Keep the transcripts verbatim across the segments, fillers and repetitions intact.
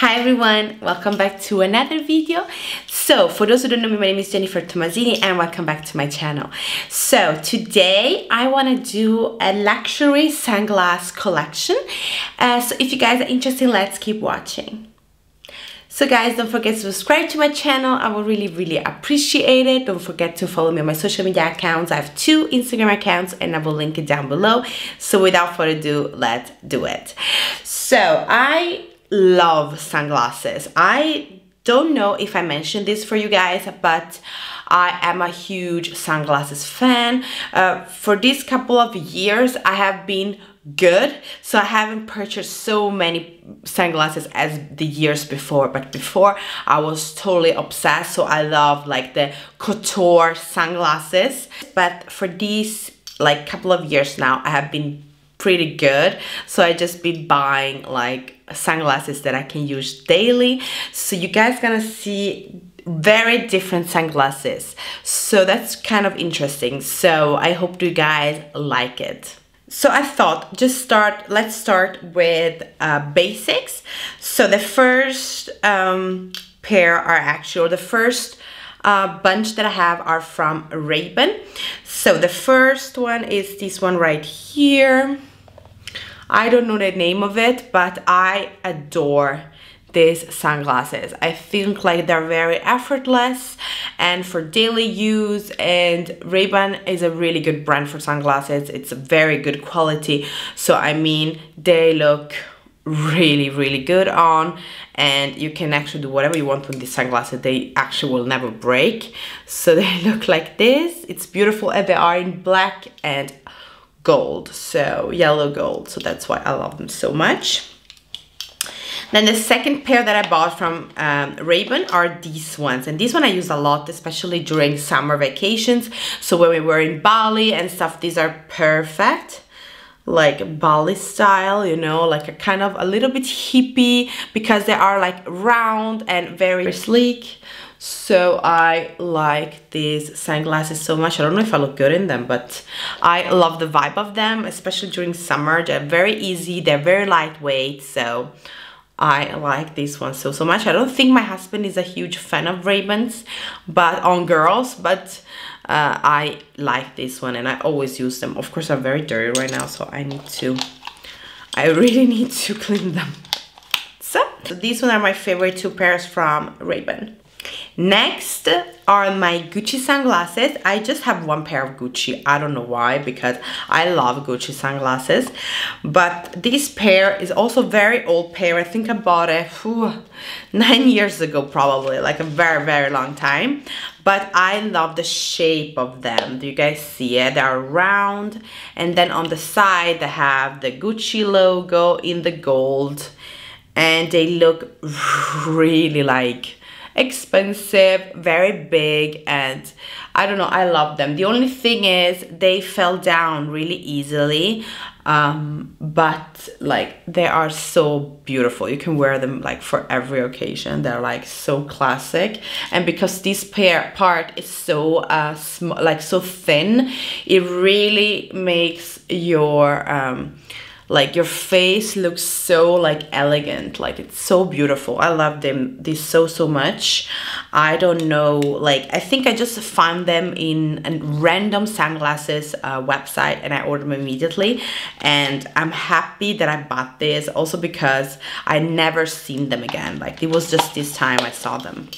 Hi everyone, welcome back to another video. So for those who don't know me, my name is Jennifer Tomasini and welcome back to my channel. So today I want to do a luxury sunglass collection. Uh, so if you guys are interested, let's keep watching. So guys, don't forget to subscribe to my channel. I would really, really appreciate it. Don't forget to follow me on my social media accounts. I have two Instagram accounts and I will link it down below. So without further ado, let's do it. So I love sunglasses. I don't know if I mentioned this for you guys, but I am a huge sunglasses fan. Uh, for these couple of years, I have been good, so I haven't purchased so many sunglasses as the years before, but before I was totally obsessed, so I love like the couture sunglasses. But for these like couple of years now, I have been pretty good, so I just been buying like sunglasses that I can use daily. So you guys gonna see very different sunglasses, so that's kind of interesting. So I hope you guys like it. So I thought just start, let's start with uh, basics. So the first um, pair are actually, the first uh, bunch that I have are from Ray-Ban. So the first one is this one right here. I don't know the name of it, but I adore these sunglasses. I think like they're very effortless and for daily use, and Ray-Ban is a really good brand for sunglasses. It's a very good quality, so I mean they look really really good on, and you can actually do whatever you want with these sunglasses. They actually will never break, so they look like this. It's beautiful, and they are in black and gold, so yellow gold, so that's why I love them so much. Then the second pair that I bought from um, Ray-Ban are these ones, and these one I use a lot, especially during summer vacations. So when we were in Bali and stuff, these are perfect, like Bali style, you know, like a kind of a little bit hippie, because they are like round and very sleek. So I like these sunglasses so much. I don't know if I look good in them, but I love the vibe of them, especially during summer. They're very easy, they're very lightweight, so I like this one so so much. I don't think my husband is a huge fan of Ray-Bans, but on girls, but uh, I like this one and I always use them. Of course, I'm very dirty right now, so I need to, I really need to clean them. So, so these one are my favorite two pairs from Ray-Ban. Next are my Gucci sunglasses. I just have one pair of Gucci. I don't know why, because I love Gucci sunglasses. But this pair is also a very old pair. I think I bought it whew, nine years ago probably, like a very, very long time. But I love the shape of them. Do you guys see it? They're round. And then on the side they have the Gucci logo in the gold. And they look really like expensive, very big, and I don't know, I love them. The only thing is they fell down really easily, um, but like they are so beautiful. You can wear them like for every occasion. They're like so classic, and because this pair part is so uh, sm like so thin, it really makes your um, like your face looks so like elegant, like it's so beautiful. I love them, this so, so much. I don't know, like I think I just found them in a random sunglasses uh, website and I ordered them immediately. And I'm happy that I bought this also because I never seen them again. Like it was just this time I saw them.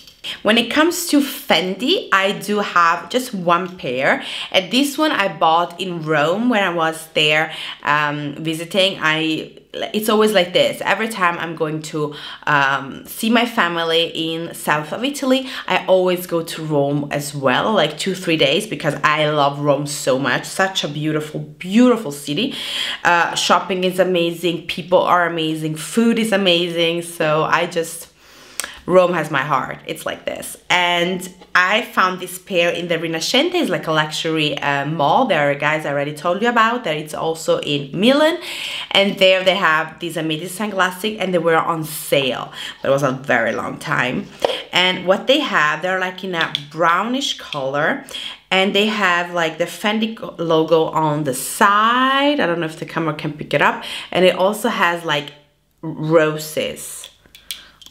When it comes to Fendi, I do have just one pair, and this one I bought in Rome when I was there um, visiting. I it's always like this. Every time I'm going to um, see my family in south of Italy, I always go to Rome as well, like two, three days, because I love Rome so much. Such a beautiful, beautiful city. Uh, shopping is amazing. People are amazing. Food is amazing. So I just... Rome has my heart. It's like this. And I found this pair in the Rinascente. It's like a luxury uh, mall. There are guys I already told you about that. It's also in Milan. And there they have these amazing sunglasses and they were on sale. But it was a very long time. And what they have, they're like in a brownish color. And they have like the Fendi logo on the side. I don't know if the camera can pick it up. And it also has like roses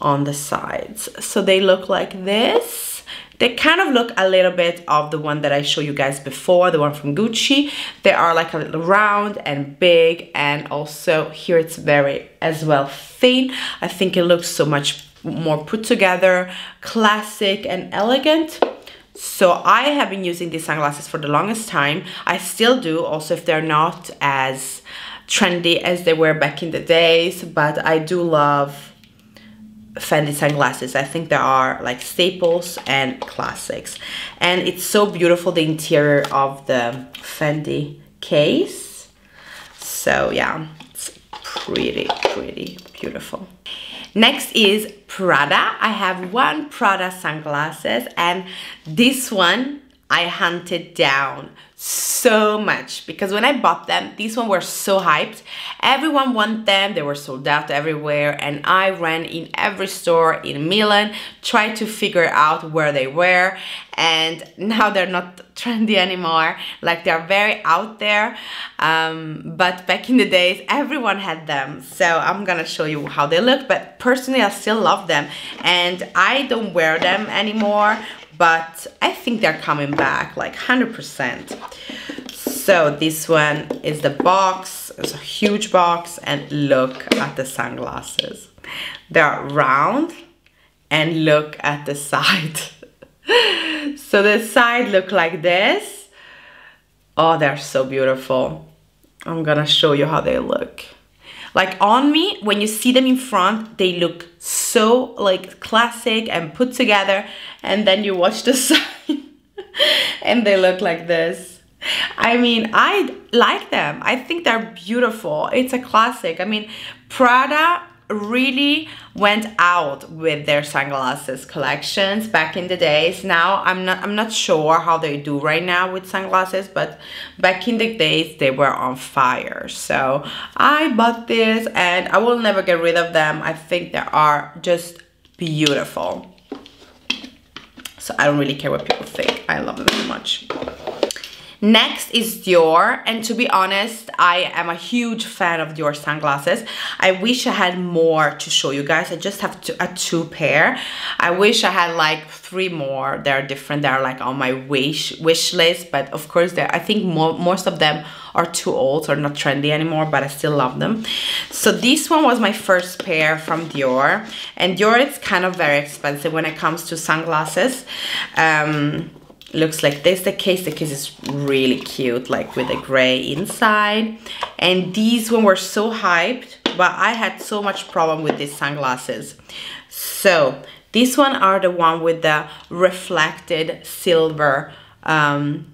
on the sides. So they look like this. They kind of look a little bit of the one that I showed you guys before, the one from Gucci. They are like a little round and big, and also here it's very as well thin. I think it looks so much more put together, classic and elegant. So I have been using these sunglasses for the longest time. I still do, also if they're not as trendy as they were back in the days, but I do love Fendi sunglasses. I think they are like staples and classics. And it's so beautiful, the interior of the Fendi case. So yeah, it's pretty, pretty beautiful. Next is Prada. I have one Prada sunglasses, and this one I hunted down so much because when I bought them, these ones were so hyped. Everyone wanted them, they were sold out everywhere, and I ran in every store in Milan, tried to figure out where they were, and now they're not trendy anymore. Like, they're very out there, um, but back in the days, everyone had them. So I'm gonna show you how they look, but personally, I still love them, and I don't wear them anymore, but I think they're coming back, like one hundred percent. So this one is the box. It's a huge box, and look at the sunglasses. They're round, and look at the side. So the side look like this. Oh, they're so beautiful. I'm gonna show you how they look. Like, on me, when you see them in front, they look so like classic and put together, and then you watch the side and they look like this. I mean, I like them. I think they're beautiful. It's a classic. I mean, Prada really went out with their sunglasses collections back in the days. Now I'm not I'm not sure how they do right now with sunglasses, but back in the days they were on fire. So I bought this and I will never get rid of them. I think they are just beautiful. So I don't really care what people think. I love them so much. Next is Dior, and to be honest, I am a huge fan of Dior sunglasses. I wish I had more to show you guys. I just have two, a two pair. I wish I had like three more. They're different. They're like on my wish wish list, but of course, I think mo most of them are too old or not trendy anymore, but I still love them. So this one was my first pair from Dior, and Dior is kind of very expensive when it comes to sunglasses. Um, Looks like this. The case, the case is really cute, like with a gray inside. And these ones were so hyped, but I had so much problem with these sunglasses. So these one are the one with the reflected silver um,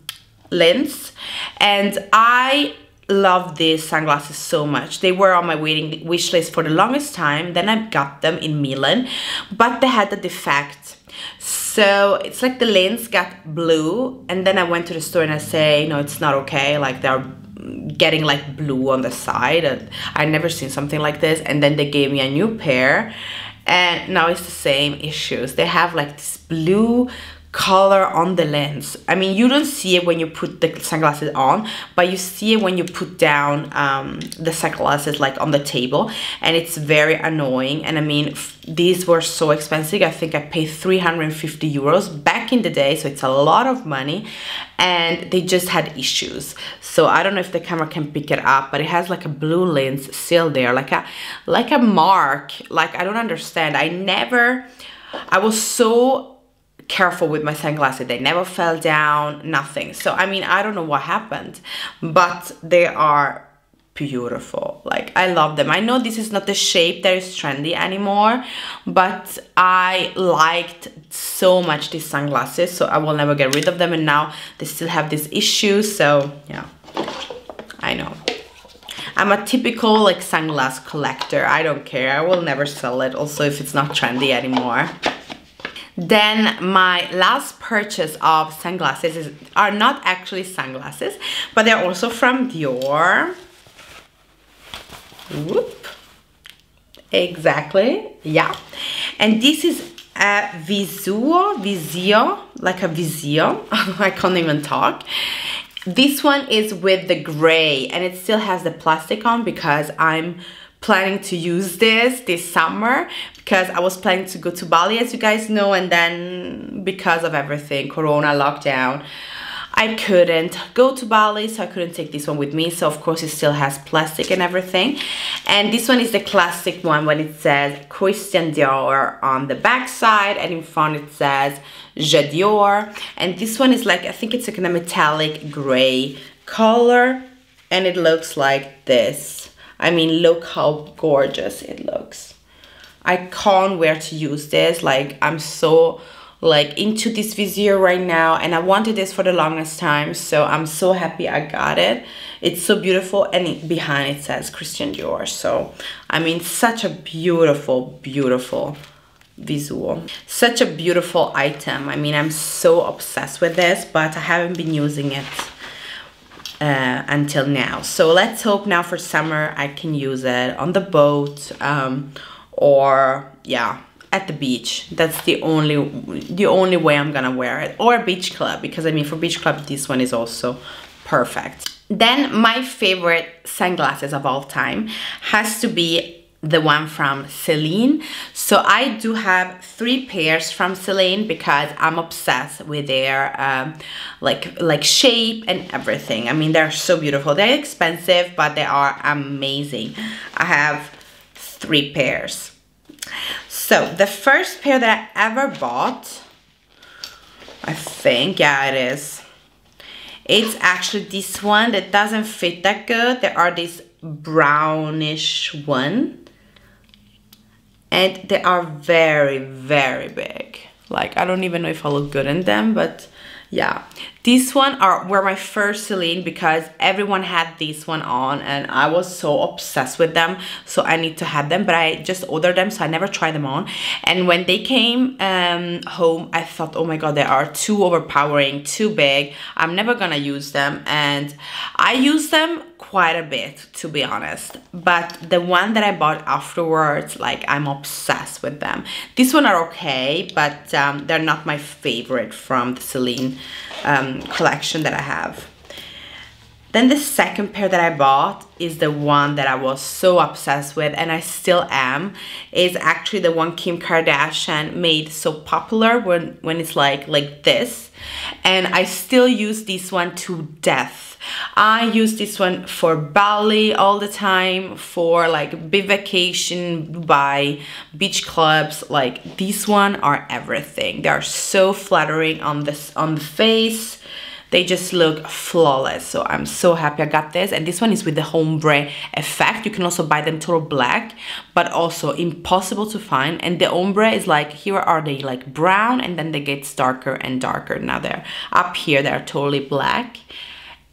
lens, and I love these sunglasses so much. They were on my waiting wish list for the longest time. Then I got them in Milan, but they had a defect. So it's like the lens got blue, and then I went to the store and I say, no, it's not okay. Like, they're getting like blue on the side. And I never seen something like this. And then they gave me a new pair, and now it's the same issues. They have like this blue color on the lens. I mean, you don't see it when you put the sunglasses on, but you see it when you put down um, the sunglasses like on the table, and it's very annoying. And I mean, these were so expensive. I think I paid three hundred fifty euros back in the day, so it's a lot of money, and they just had issues. So I don't know if the camera can pick it up, but it has like a blue lens still there, like a like a mark. Like, I don't understand. I never, I was so careful with my sunglasses. They never fell down, nothing. So I mean, I don't know what happened, but they are beautiful. Like, I love them. I know this is not the shape that is trendy anymore, but I liked so much these sunglasses, so I will never get rid of them. And now they still have this issue, so yeah, I know. I'm a typical like sunglass collector. I don't care. I will never sell it, also if it's not trendy anymore. Then my last purchase of sunglasses is, are not actually sunglasses, but they're also from Dior. Whoop. Exactly, yeah. And this is a Visuo, Vizio, like a Vizio. I can't even talk. This one is with the gray, and it still has the plastic on because I'm planning to use this this summer, because I was planning to go to Bali, as you guys know, and then because of everything, Corona, lockdown, I couldn't go to Bali, so I couldn't take this one with me. So of course it still has plastic and everything. And this one is the classic one when it says Christian Dior on the back side, and in front it says Je Dior. And this one is like, I think it's like a metallic gray color, and it looks like this. I mean, look how gorgeous it looks. I can't wait to use this. Like, I'm so like into this visier right now, and I wanted this for the longest time, so I'm so happy I got it. It's so beautiful, and it, behind it says Christian Dior. So I mean, such a beautiful, beautiful visual, such a beautiful item. I mean, I'm so obsessed with this, but I haven't been using it uh, until now. So let's hope now for summer I can use it on the boat, um, or yeah, at the beach. That's the only the only way I'm gonna wear it, or a beach club, because I mean, for beach club this one is also perfect. Then my favorite sunglasses of all time has to be the one from Celine. So I do have three pairs from Celine because I'm obsessed with their um, like like shape and everything. I mean, they're so beautiful. They're expensive, but they are amazing. I have three pairs. So the first pair that I ever bought, I think, yeah it is, it's actually this one that doesn't fit that good. There are this brownish one, and they are very, very big. Like, I don't even know if I look good in them, but yeah. These one are were my first Celine because everyone had this one on, and I was so obsessed with them, so I need to have them, but I just ordered them, so I never tried them on. And when they came um, home, I thought, oh my god, they are too overpowering, too big. I'm never gonna use them, and I use them quite a bit, to be honest. But the one that I bought afterwards, like, I'm obsessed with them. These one are okay, but um, they're not my favorite from the Celine um, collection that I have. Then the second pair that I bought is the one that I was so obsessed with, and I still am. Is actually the one Kim Kardashian made so popular when when it's like like this, and I still use this one to death. I use this one for Bali all the time, for like big vacation, Dubai, beach clubs. Like, these one are everything. They are so flattering on this on the face. They just look flawless, so I'm so happy I got this. And this one is with the ombre effect. You can also buy them total black, but also impossible to find. And the ombre is like, here are they like brown, and then they get darker and darker. Now they're up here, they're totally black.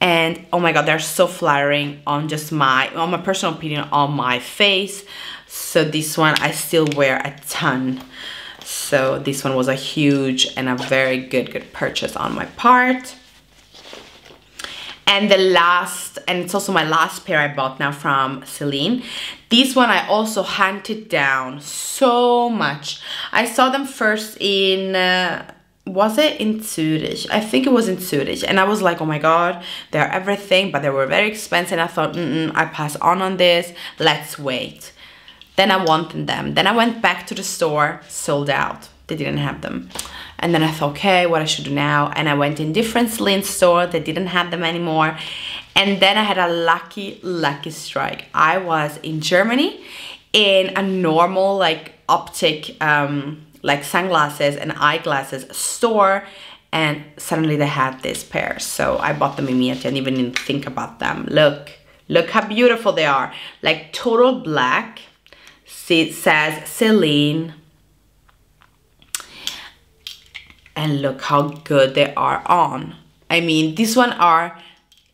And oh my god, they're so flattering on just my, on my personal opinion, on my face. So this one I still wear a ton. So this one was a huge and a very good, good purchase on my part. And the last, and it's also my last pair I bought now from Celine. This one I also hunted down so much. I saw them first in, uh, was it in Zurich? I think it was in Zurich. And I was like, oh my god, they're everything, but they were very expensive. And I thought, mm-mm, I pass on on this, let's wait. Then I wanted them. Then I went back to the store, sold out. They didn't have them. And then I thought, okay, what I should do now? And I went in different Celine store, they didn't have them anymore. And then I had a lucky, lucky strike. I was in Germany in a normal like optic, um, like sunglasses and eyeglasses store, and suddenly they had this pair. So I bought them immediately and didn't even think about them. Look, look how beautiful they are. Like total black, see, it says Celine. And look how good they are on. I mean, these one are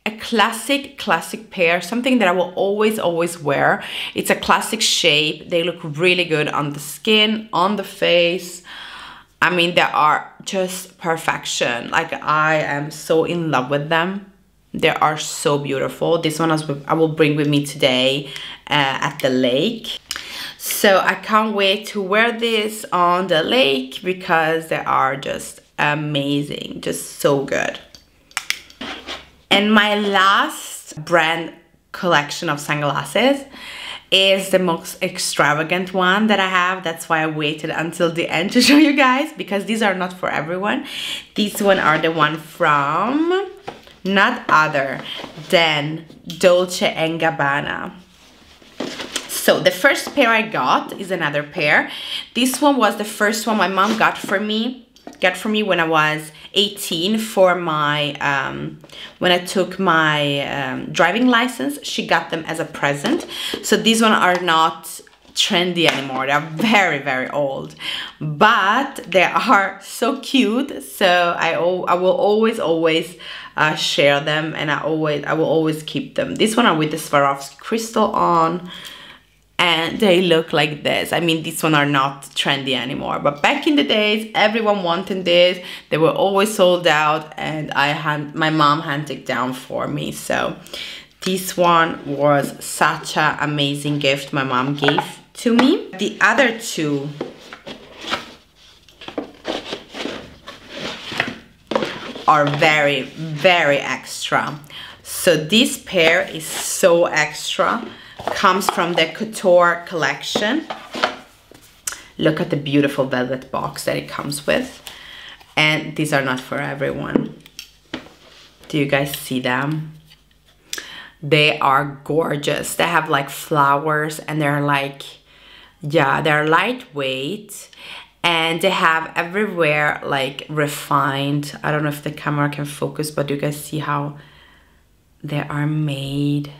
a classic, classic pair, something that I will always, always wear. It's a classic shape. They look really good on the skin, on the face. I mean, they are just perfection. Like, I am so in love with them. They are so beautiful. This one I will bring with me today uh, at the lake. So I can't wait to wear this on the lake because they are just amazing, just so good. And my last brand collection of sunglasses is the most extravagant one that I have. That's why I waited until the end to show you guys, because these are not for everyone. These one are the one from not other than Dolce and Gabbana. So the first pair I got is another pair. This one was the first one my mom got for me got for me when I was eighteen for my um, when I took my um, driving license. She got them as a present. So these ones are not trendy anymore, they're very very old, but they are so cute, so I, I will always always uh, share them, and I always I will always keep them. This one are with the Swarovski crystal on, and they look like this. I mean, these ones are not trendy anymore, but back in the days, everyone wanted this. They were always sold out, and I had my mom hunted down for me. So this one was such an amazing gift my mom gave to me. The other two are very, very extra. So this pair is so extra. Comes from the Couture collection. Look at the beautiful velvet box that it comes with. And these are not for everyone. Do you guys see them? They are gorgeous. They have like flowers, and they're like, yeah, they're lightweight, and they have everywhere like refined. I don't know if the camera can focus, but do you guys see how they are made?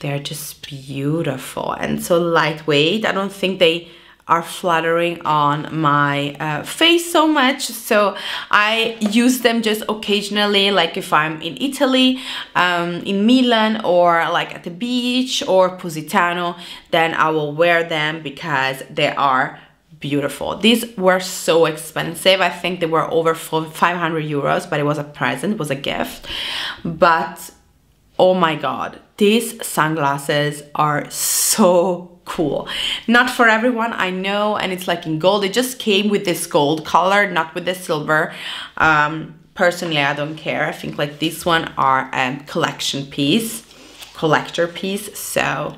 They're just beautiful and so lightweight. I don't think they are fluttering on my uh, face so much, so I use them just occasionally, like if I'm in Italy, um, in Milan, or like at the beach or Positano, then I will wear them because they are beautiful. These were so expensive. I think they were over five hundred euros, but it was a present, it was a gift. But oh my god, these sunglasses are so cool. Not for everyone, I know, and it's like in gold. It just came with this gold color, not with the silver. Um, personally, I don't care. I think like this one are a collection piece, collector piece, so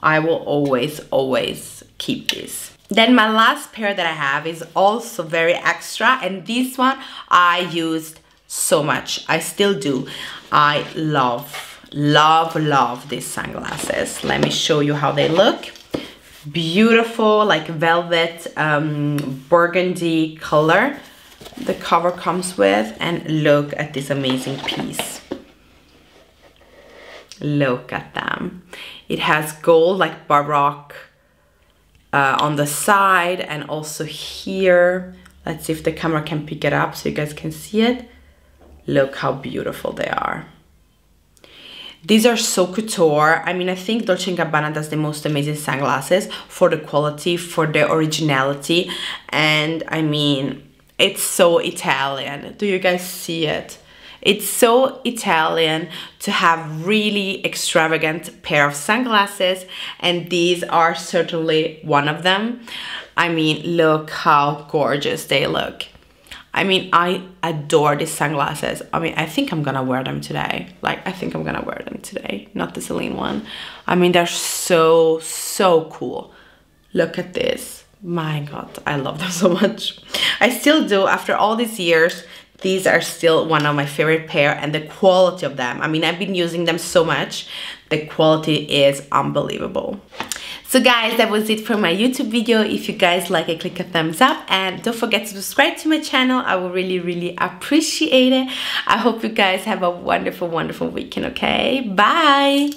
I will always, always keep this. Then my last pair that I have is also very extra, and this one I used so much. I still do. I love, love, love these sunglasses. Let me show you how they look. Beautiful, like velvet, um, burgundy color the cover comes with, and look at this amazing piece. Look at them. It has gold, like baroque uh, on the side, and also here. Let's see if the camera can pick it up so you guys can see it. Look how beautiful they are. These are so couture. I mean, I think Dolce and Gabbana does the most amazing sunglasses for the quality, for the originality. And I mean, it's so Italian. Do you guys see it? It's so Italian to have really extravagant pair of sunglasses, and these are certainly one of them. I mean, look how gorgeous they look. I mean, I adore these sunglasses. I mean, I think I'm gonna wear them today. Like, I think I'm gonna wear them today, not the Celine one. I mean, they're so, so cool. Look at this. My God, I love them so much. I still do. After all these years, these are still one of my favorite pair, and the quality of them. I mean, I've been using them so much. The quality is unbelievable. So guys, that was it for my YouTube video. If you guys like it, click a thumbs up, and don't forget to subscribe to my channel. I will really, really appreciate it. I hope you guys have a wonderful, wonderful weekend, okay? Bye!